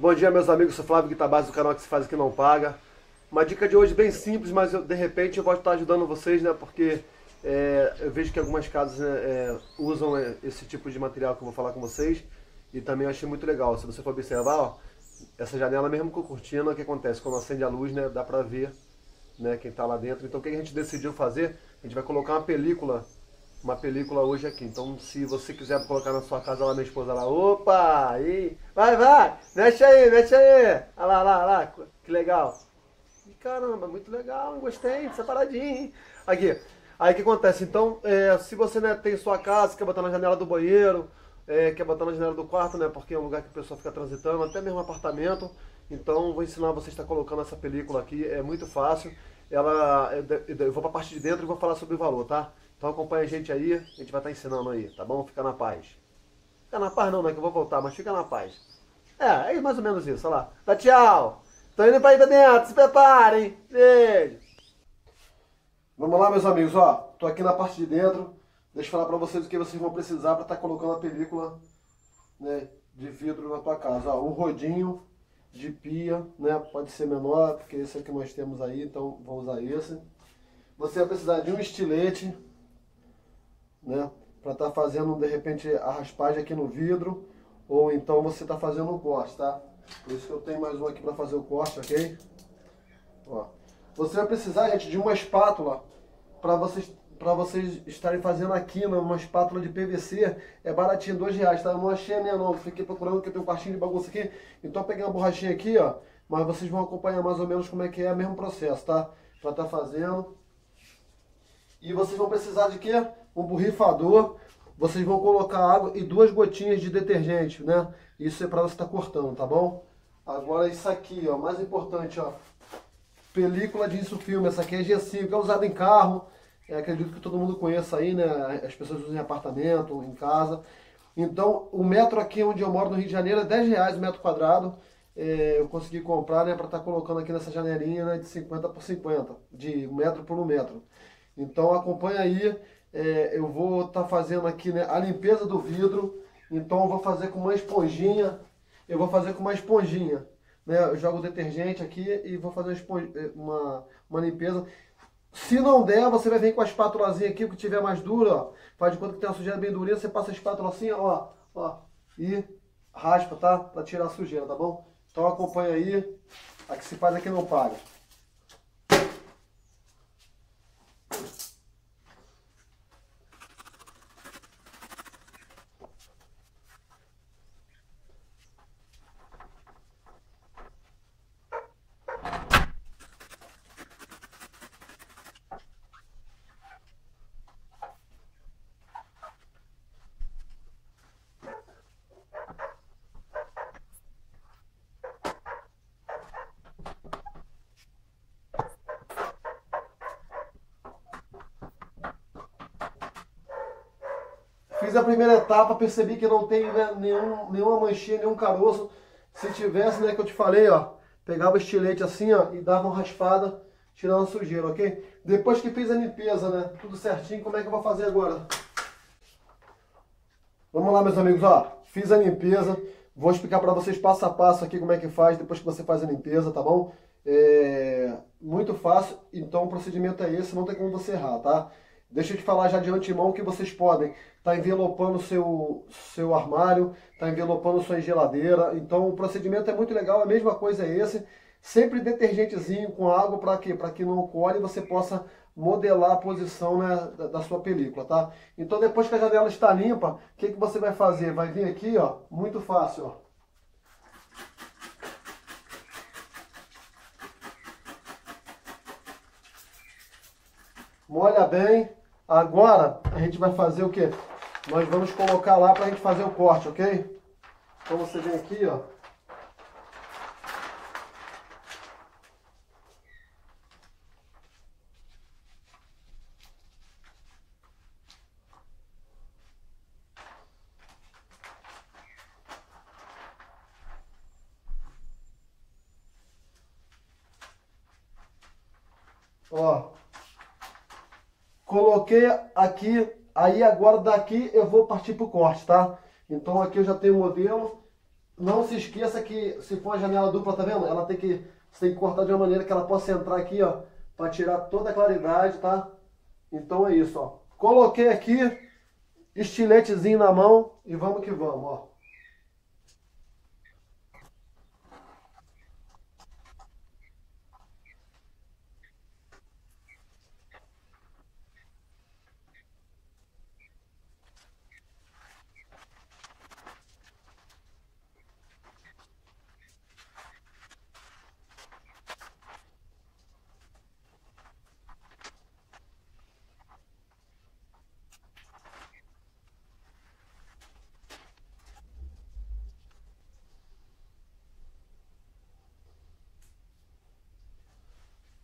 Bom dia, meus amigos, sou Flávio, Guitabás do canal Que Se Faz Aqui Não Paga. Uma dica de hoje bem simples, mas eu, de repente eu vou estar ajudando vocês, né? Porque eu vejo que algumas casas usam esse tipo de material que eu vou falar com vocês. E também eu achei muito legal. Se você for observar, ó, essa janela mesmo com cortina, o que acontece? Quando acende a luz, né, dá pra ver, né, quem tá lá dentro. Então o que a gente decidiu fazer? A gente vai colocar uma película hoje aqui. Então se você quiser colocar na sua casa, lá minha esposa lá, opa, aí, vai, mexe aí, olha lá, que legal. E caramba, muito legal, gostei, separadinho, hein? Aqui, aí o que acontece? Então, se você, né, tem sua casa, quer botar na janela do banheiro, quer botar na janela do quarto, né, porque é um lugar que o pessoal fica transitando, até mesmo apartamento, então vou ensinar vocês a estar colocando essa película aqui, é muito fácil. Eu vou para a parte de dentro e vou falar sobre o valor, tá? Então acompanha a gente aí, a gente vai estar ensinando aí, tá bom? Fica na paz. Fica na paz não, né? Que eu vou voltar, mas fica na paz. É mais ou menos isso, olha lá. Tá, tchau! Tô indo pra ir pra dentro, se preparem! Beijo! Vamos lá, meus amigos, ó. Tô aqui na parte de dentro. Deixa eu falar pra vocês o que vocês vão precisar pra estar colocando a película, né, de vidro na tua casa. Ó, um rodinho de pia, né? Pode ser menor, porque esse é o que nós temos aí, então vou usar esse. Você vai precisar de um estilete, né, para estar fazendo de repente a raspagem aqui no vidro, ou então você está fazendo o corte, tá? Por isso que eu tenho mais um aqui para fazer o corte, ok? Ó. Você vai precisar, gente, de uma espátula para vocês estarem fazendo aqui, né, uma espátula de PVC, é baratinho, R$2, tá? Eu não achei a minha não, fiquei procurando porque tem um quartinho de bagunça aqui, então eu peguei uma borrachinha aqui, ó, mas vocês vão acompanhar mais ou menos como é que é o mesmo processo, tá? Para estar fazendo. E vocês vão precisar de quê? Um borrifador, vocês vão colocar água e 2 gotinhas de detergente, né? Isso é para você estar cortando, tá bom? Agora isso aqui, ó, mais importante, ó, película de insulfilm, essa aqui é G5, é usada em carro, acredito que todo mundo conheça aí, né? As pessoas usam em apartamento, em casa. Então, o metro aqui onde eu moro no Rio de Janeiro é R$10 o metro quadrado, eu consegui comprar, né, para estar colocando aqui nessa janelinha, né, de 50 por 50, de 1 metro por 1 metro. Então acompanha aí, eu vou estar fazendo aqui, né, a limpeza do vidro, então eu vou fazer com uma esponjinha, né, eu jogo detergente aqui e vou fazer uma limpeza. Se não der, você vai vir com a espátulazinha aqui, o que tiver mais dura, ó, faz de conta que tem uma sujeira bem durinha, você passa a espátula assim, ó, e raspa, tá, para tirar a sujeira, tá bom? Então acompanha aí, a Que Se Faz Aqui Não Paga. Fiz a primeira etapa, percebi que não tem, né, nenhuma manchinha, nenhum caroço. Se tivesse, né, que eu te falei, ó, pegava o estilete assim, ó, e dava uma raspada, tirando a sujeira, ok? Depois que fiz a limpeza, né, tudo certinho, como é que eu vou fazer agora? Vamos lá, meus amigos, ó, fiz a limpeza, vou explicar pra vocês passo a passo aqui como é que faz, depois que você faz a limpeza, tá bom? Muito fácil, então o procedimento é esse, não tem como você errar, tá? Deixa eu te falar já de antemão que vocês podem estar envelopando o seu armário, estar envelopando sua geladeira. Então o procedimento é muito legal, a mesma coisa é esse. Sempre detergentezinho com água para quê? Para que não colhe e você possa modelar a posição, né, da sua película, tá? Então depois que a janela está limpa, o que você vai fazer? Vai vir aqui, ó, muito fácil, ó. Molha bem. Agora a gente vai fazer o que? Nós vamos colocar lá para a gente fazer o corte, ok? Então você vem aqui, ó. Ó. Coloquei aqui, aí agora daqui eu vou partir para o corte, tá? Então aqui eu já tenho o modelo, Não se esqueça que se for a janela dupla, tá vendo? Ela tem que, você tem que cortar de uma maneira que ela possa entrar aqui, ó, para tirar toda a claridade, tá? Então é isso, ó. Coloquei aqui, estiletezinho na mão e vamos que vamos, ó.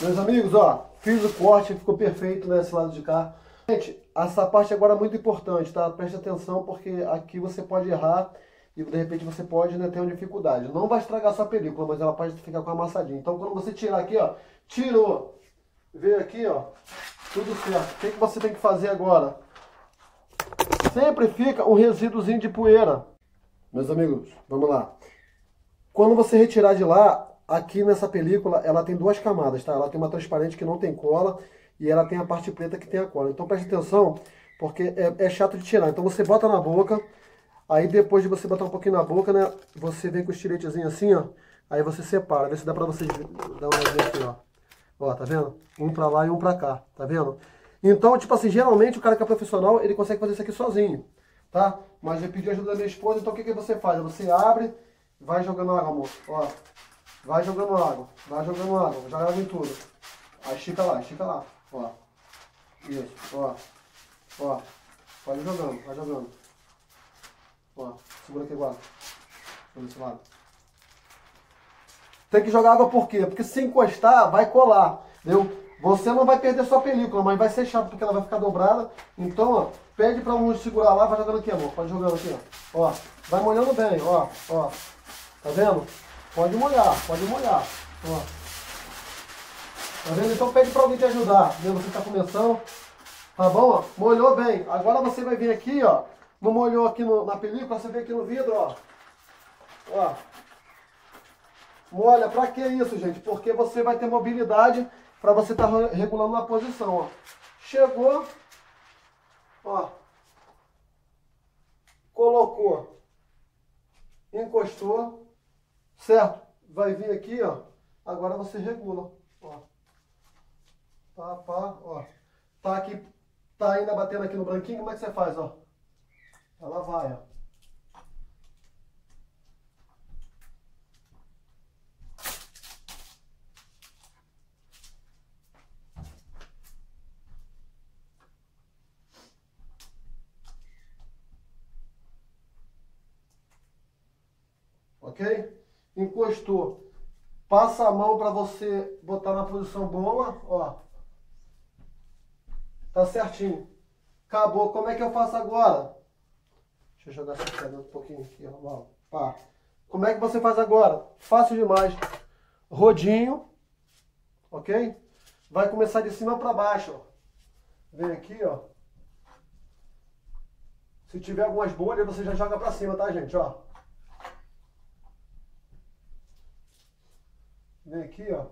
Meus amigos, ó, fiz o corte, ficou perfeito nesse lado de cá. Gente, essa parte agora é muito importante, tá? Preste atenção porque aqui você pode errar e de repente você pode, né, ter uma dificuldade. Não vai estragar a sua película, mas ela pode ficar com amassadinha. Então quando você tirar aqui, ó, tirou, veio aqui, ó, tudo certo. O que que você tem que fazer agora? Sempre fica um resíduozinho de poeira. Meus amigos, vamos lá. Quando você retirar de lá... Aqui nessa película, ela tem duas camadas, tá? Ela tem uma transparente que não tem cola e ela tem a parte preta que tem a cola. Então preste atenção, porque é chato de tirar. Então você bota na boca, aí depois de você botar um pouquinho na boca, né? Você vem com o estiletezinho assim, ó. Aí você separa, vê se dá pra vocês dar uma olhada aqui, ó. Ó, tá vendo? Um pra lá e um pra cá, tá vendo? Então, tipo assim, geralmente o cara que é profissional, ele consegue fazer isso aqui sozinho, tá? Mas eu pedi ajuda da minha esposa, então o que que você faz? Você abre, vai jogando água, amor, ó. Vai jogando água, joga água em tudo. Aí estica lá, ó. Isso, ó. Ó, vai jogando. Ó, segura aqui agora. Por esse lado. Tem que jogar água por quê? Porque se encostar, vai colar, entendeu? Você não vai perder sua película, mas vai ser chato porque ela vai ficar dobrada. Então, ó, pede pra um segurar lá, vai jogando aqui, amor. Pode jogando aqui, ó. Ó, vai molhando bem, ó, ó. Tá vendo? Pode molhar, ó. Tá vendo? Então pede pra alguém te ajudar, né? Você tá começando, tá bom? Ó? Molhou bem. Agora você vai vir aqui, ó. Não molhou aqui na película, você vem aqui no vidro, ó. Ó. Molha. Pra que isso, gente? Porque você vai ter mobilidade pra você tá regulando a posição, ó. Chegou, ó. Colocou. Encostou. Certo? Vai vir aqui, ó. Agora você regula, ó. Pá, pá, ó. Tá aqui, tá ainda batendo aqui no branquinho, como é que você faz, ó? Ela vai, ó. Ok? Encostou, passa a mão para você botar na posição boa, ó, tá certinho, acabou. Como é que eu faço agora? Deixa eu jogar essa pedra um pouquinho aqui, ó, pá. Como é que você faz agora? Fácil demais, rodinho, ok? Vai começar de cima para baixo, ó. Vem aqui, ó, se tiver algumas bolhas você já joga para cima, tá, gente, ó. Vem aqui, ó.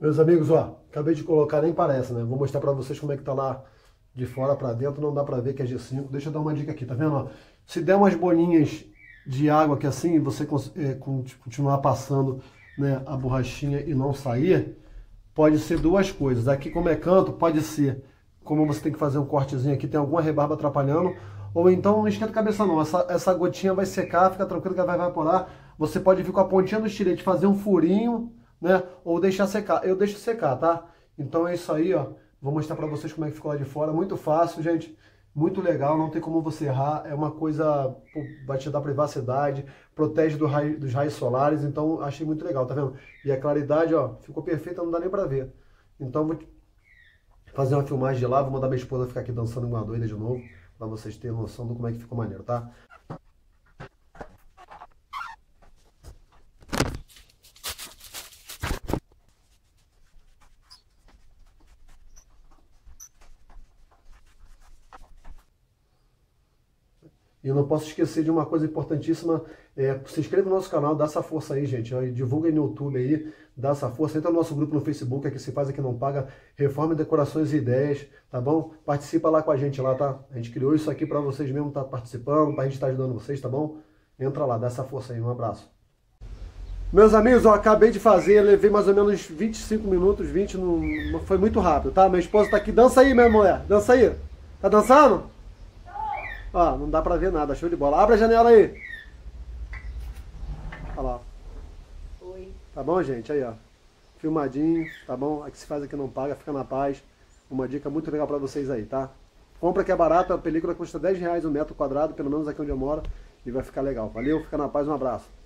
Meus amigos, ó, acabei de colocar, nem parece, né? Vou mostrar pra vocês como é que tá lá de fora pra dentro, não dá pra ver que é G5. Deixa eu dar uma dica aqui, tá vendo? Ó, se der umas bolinhas de água aqui assim, você continuar passando, né, a borrachinha e não sair, pode ser duas coisas. Aqui como é canto, pode ser, como você tem que fazer um cortezinho aqui, tem alguma rebarba atrapalhando, ou então não esquenta a cabeça não, essa gotinha vai secar, fica tranquilo que ela vai evaporar. Você pode vir com a pontinha do estilete, fazer um furinho, né? Ou deixar secar. Eu deixo secar, tá? Então é isso aí, ó. Vou mostrar pra vocês como é que ficou lá de fora. Muito fácil, gente. Muito legal, não tem como você errar. É uma coisa, pô, vai te dar privacidade, protege do dos raios solares. Então achei muito legal, tá vendo? E a claridade, ó, ficou perfeita, não dá nem pra ver. Então vou fazer uma filmagem de lá, vou mandar minha esposa ficar aqui dançando uma doida de novo, pra vocês terem noção do como é que ficou maneiro, tá? E eu não posso esquecer de uma coisa importantíssima, se inscreva no nosso canal, dá essa força aí, gente. Divulga aí no YouTube aí, dá essa força. Entra no nosso grupo no Facebook, é Que Se Faz Aqui Não Paga, Reforma, Decorações e Ideias, tá bom? Participa lá com a gente lá, tá? A gente criou isso aqui pra vocês mesmo estar participando, pra gente estar ajudando vocês, tá bom? Entra lá, dá essa força aí, um abraço. Meus amigos, eu acabei de fazer, levei mais ou menos 25 minutos, 20, não foi muito rápido, tá? Minha esposa tá aqui, dança aí, minha mulher, dança aí. Tá dançando? Ó, não dá pra ver nada, show de bola. Abre a janela aí. Olha lá. Oi. Tá bom, gente? Aí, ó. Filmadinho, tá bom? A Que Se Faz Aqui Não Paga, fica na paz. Uma dica muito legal pra vocês aí, tá? Compra que é barato, a película custa R$10 o metro quadrado, pelo menos aqui onde eu moro. E vai ficar legal. Valeu, fica na paz, um abraço.